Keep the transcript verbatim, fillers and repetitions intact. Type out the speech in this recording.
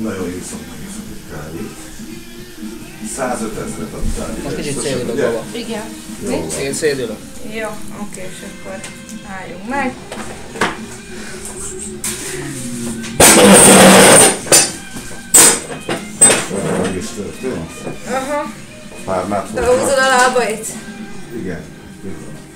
noi insomma che sono piccoli saso testa fattali ma che c'è seduto qua perché sì seduto io ok cerco hai un mai aha parla da uso da la boit igen